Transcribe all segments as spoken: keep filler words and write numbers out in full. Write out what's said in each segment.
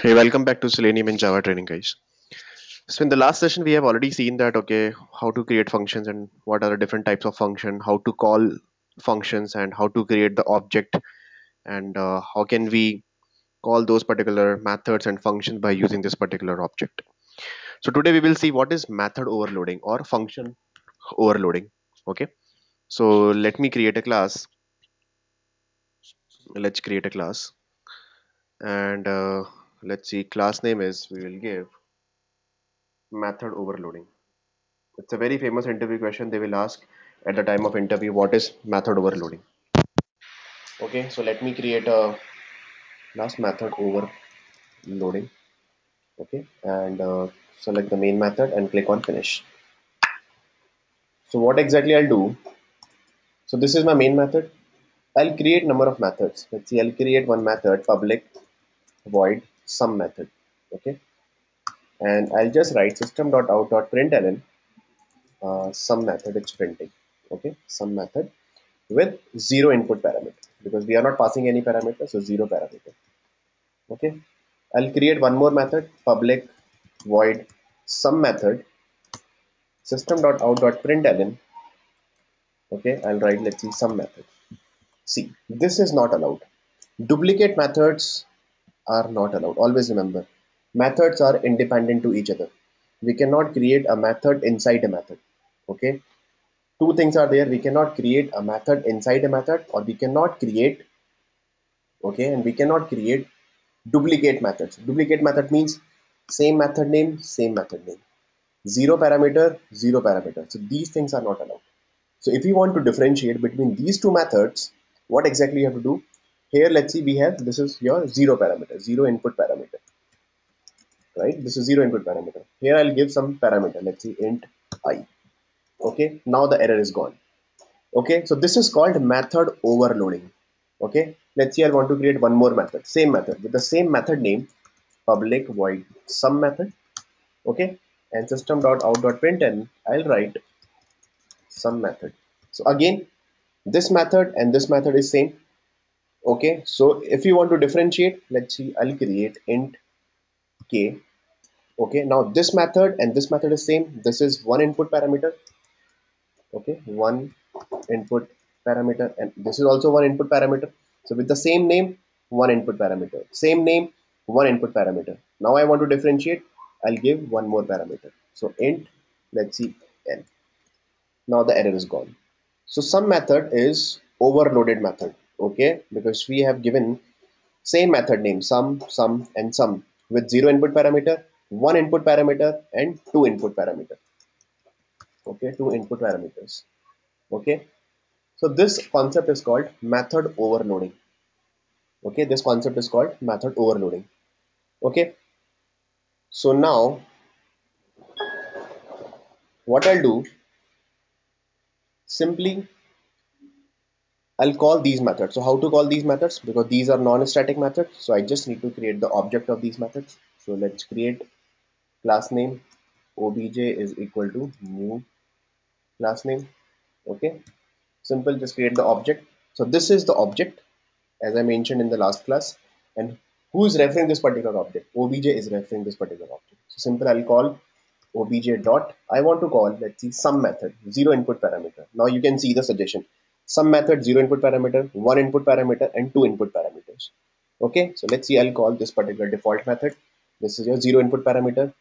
Hey, welcome back to Selenium and Java training, guys. So in the last session, we have already seen that, okay, how to create functions and what are the different types of function, how to call functions and how to create the object, and uh, how can we call those particular methods and functions by using this particular object. So today we will see what is method overloading or function overloading. Okay, so let me create a class. Let's create a class and uh, let's see, class name is, we will give method overloading. It's a very famous interview question they will ask at the time of interview, what is method overloading. Okay, so let me create a class method overloading. Okay, and uh, select the main method and click on finish. So what exactly I'll do, so this is my main method. I'll create number of methods. Let's see, I'll create one method, public void sum method. Okay, and I'll just write system dot out dot println uh, sum method it's printing. Okay, sum method with zero input parameter because we are not passing any parameter, so zero parameter. Okay, I'll create one more method, public void sum method, system dot out dot println. Okay, I'll write, let's see, sum method. See, this is not allowed. Duplicate methods are not allowed. Always remember, methods are independent to each other. We cannot create a method inside a method. Okay, two things are there. We cannot create a method inside a method, or we cannot create, okay, and we cannot create duplicate methods. Duplicate method means same method name, same method name, zero parameter, zero parameter. So these things are not allowed. So if you want to differentiate between these two methods, what exactly you have to do here, let's see, we have, this is your zero parameter, zero input parameter, right? This is zero input parameter. Here I'll give some parameter, let's see, int I. Okay, now the error is gone. Okay, so this is called method overloading. Okay, let's see, I want to create one more method, same method with the same method name, public void sum method. Okay, and system dot out dot println, I'll write sum method. So again, this method and this method is same. Okay, so if you want to differentiate, let's see, I'll create int k. Okay, now this method and this method is same. This is one input parameter. Okay, one input parameter, and this is also one input parameter. So with the same name, one input parameter, same name, one input parameter. Now I want to differentiate, I'll give one more parameter. So int, let's see, n. Now the error is gone. So sum method is overloaded method. Okay, because we have given same method name, sum, sum and sum with zero input parameter, one input parameter and two input parameter. Okay, two input parameters. Okay, so this concept is called method overloading. Okay, this concept is called method overloading. Okay, so now what I'll do, simply I'll call these methods. So how to call these methods, because these are non-static methods, so I just need to create the object of these methods. So let's create class name, obj is equal to new class name. Okay, simple, just create the object. So this is the object as I mentioned in the last class, and who is referring this particular object? Obj is referring this particular object. So simple, I'll call obj dot, I want to call, let's see, sum method, zero input parameter. Now you can see the suggestion, sum method, zero input parameter, one input parameter and two input parameters. Okay, so let's see, I'll call this particular default method. This is your zero input parameter.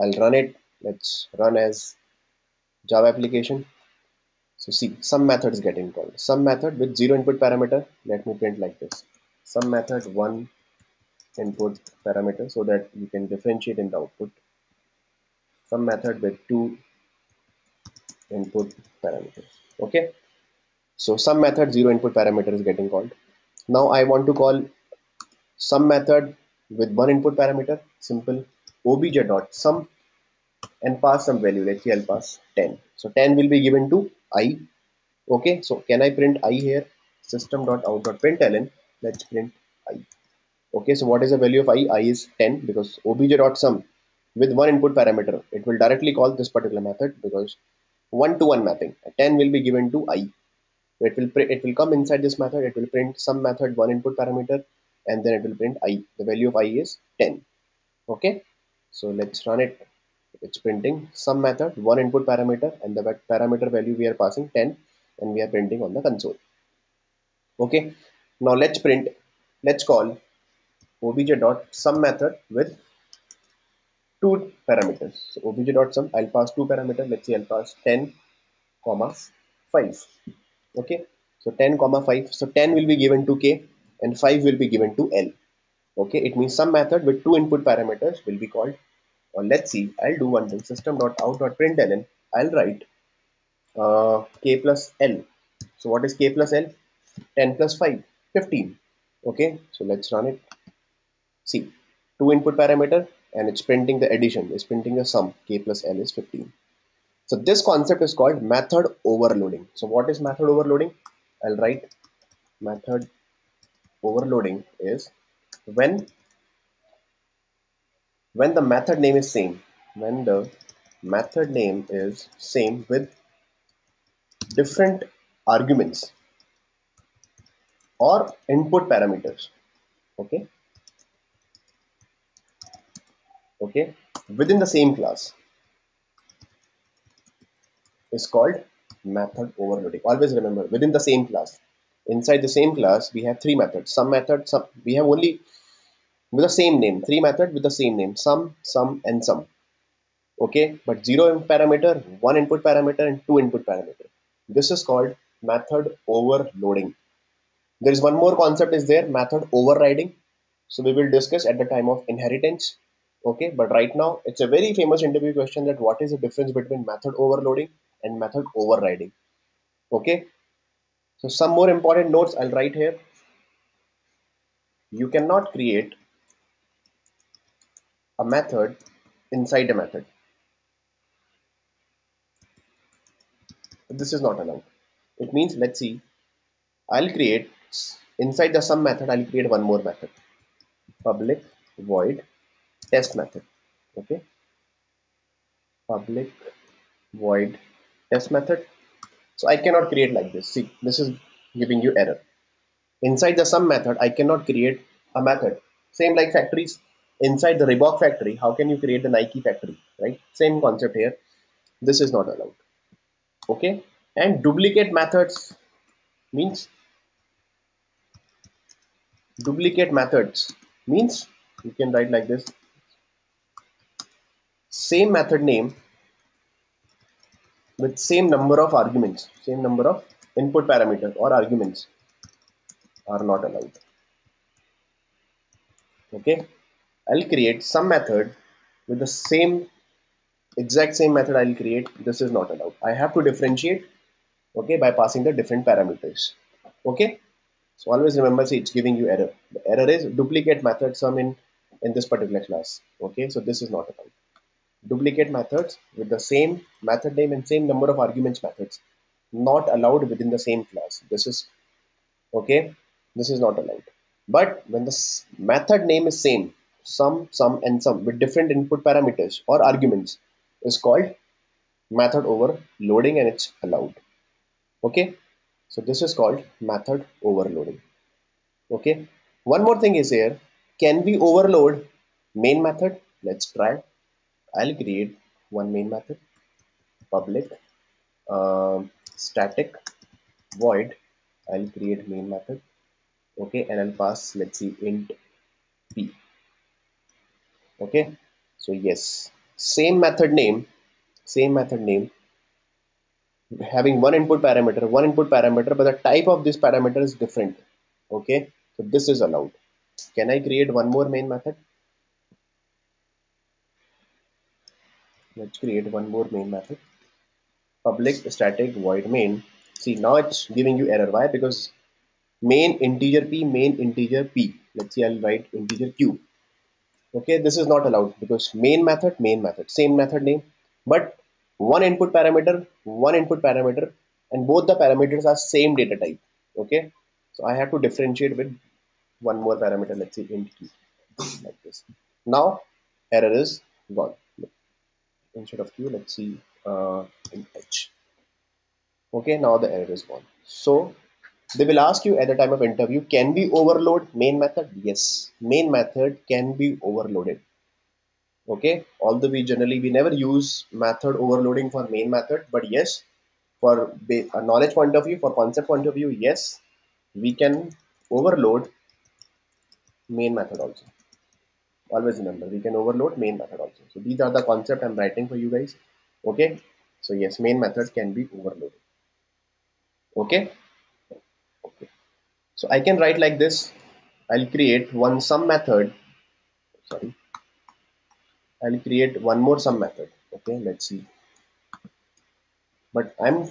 I'll run it. Let's run as Java application. So see, sum method is getting called, sum method with zero input parameter. Let me print like this, sum method, one input parameter, so that you can differentiate in the output. Sum method with two input parameters. Okay, so sum method, zero input parameter is getting called. Now I want to call sum method with one input parameter, simple, obj dot sum and pass some value. Let's see, I'll pass ten. So ten will be given to I. Okay, so can I print I here? System dot out dot println, let's print I. Okay, so what is the value of I? I is ten, because obj dot sum with one input parameter, it will directly call this particular method, because one to one mapping, ten will be given to I. It will it will come inside this method. It will print sum method, one input parameter, and then it will print I. The value of I is ten. Okay, so let's run it. It's printing some method, one input parameter, and the parameter value we are passing ten, and we are printing on the console. Okay, now let's print, let's call obj.sum method with two parameters. So obj.sum, I'll pass two parameters. Let's say I'll pass ten comma five. Okay, so ten comma five, so ten will be given to K and five will be given to L. Okay, it means some method with two input parameters will be called. Or let's see, I'll do one thing, system.out.println, I'll write uh, K plus L. So what is K plus L? ten plus five, fifteen. Okay, so let's run it. See, two input parameter, and it's printing the addition, it's printing the sum. K plus L is fifteen. So this concept is called method overloading. So what is method overloading? I'll write method overloading is when when the method name is same, when the method name is same with different arguments or input parameters. Okay, okay, within the same class is called method overloading. Always remember, within the same class, inside the same class we have three methods, sum method, sum, we have only with the same name, three methods with the same name, sum, sum and sum. Okay, but zero parameter, one input parameter and two input parameter. This is called method overloading. There is one more concept is there, method overriding. So we will discuss at the time of inheritance. Okay, but right now it's a very famous interview question that what is the difference between method overloading and method overriding. Okay, so some more important notes I'll write here. You cannot create a method inside a method. This is not allowed. It means, let's see, I'll create inside the sum method, I'll create one more method, public void test method. Okay, public void test method. So I cannot create like this. See, this is giving you error. Inside the sum method, I cannot create a method. Same like factories, inside the Reebok factory, how can you create the Nike factory, right? Same concept here. This is not allowed. Okay, and duplicate methods means duplicate methods means you can write like this, same method name with same number of arguments, same number of input parameters or arguments are not allowed. Okay, I'll create some method with the same exact same method I'll create. This is not allowed. I have to differentiate, okay, by passing the different parameters. Okay, so always remember, see, it's giving you error. The error is duplicate method sum in in this particular class. Okay, so this is not allowed. Duplicate methods with the same method name and same number of arguments methods not allowed within the same class. This is okay, this is not allowed. But when the method name is same, sum, sum and sum with different input parameters or arguments is called method overloading and it's allowed. Okay, so this is called method overloading. Okay, one more thing is here, can we overload main method? Let's try. I'll create one main method, public uh, static void. I'll create main method. Okay, and I'll pass, let's see, int p. Okay, so yes, same method name, same method name having one input parameter, one input parameter, but the type of this parameter is different. Okay, so this is allowed. Can I create one more main method? Let's create one more main method, public static void main. See, now it's giving you error. Why? Because main integer p, main integer p. Let's see, I'll write integer q. Okay, this is not allowed because main method, main method, same method name, but one input parameter, one input parameter, and both the parameters are same data type. Okay, so I have to differentiate with one more parameter. Let's see, int q, like this. Now error is gone. Instead of q, let's see uh, in h. Okay, now the error is gone. So they will ask you at the time of interview, can we overload main method? Yes, main method can be overloaded. Okay, although we generally we never use method overloading for main method, but yes, for a knowledge point of view, for concept point of view, yes, we can overload main method also. Always remember, we can overload main method also. So these are the concepts I'm writing for you guys. Okay, so yes, main method can be overloaded. Okay, okay. So I can write like this. I'll create one sum method. Sorry, I'll create one more sum method. Okay, let's see. But I'm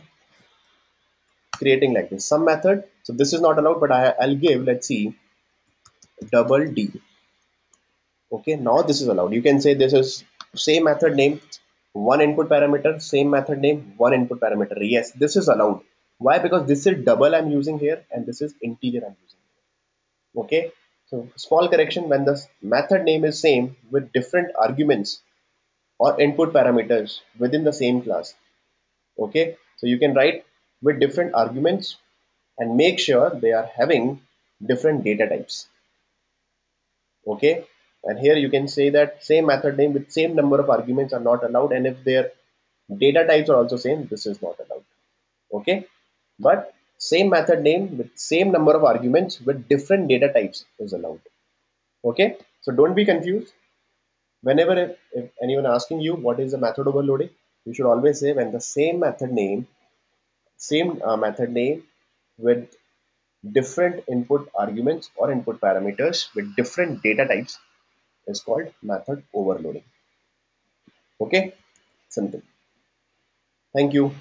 creating like this sum method. So this is not allowed, but I, I'll give, let's see, double D. Okay, now this is allowed. You can say this is same method name, one input parameter, same method name, one input parameter. Yes, this is allowed. Why? Because this is double I'm using here and this is integer I'm using here. Okay, so small correction, when the method name is same with different arguments or input parameters within the same class. Okay, so you can write with different arguments and make sure they are having different data types. Okay, and here you can say that same method name with same number of arguments are not allowed, and if their data types are also same, this is not allowed. Okay, but same method name with same number of arguments with different data types is allowed. Okay, so don't be confused. Whenever if, if anyone asking you what is the method overloading, you should always say when the same method name, same uh, method name with different input arguments or input parameters with different data types is called method overloading. Okay, simple. Thank you.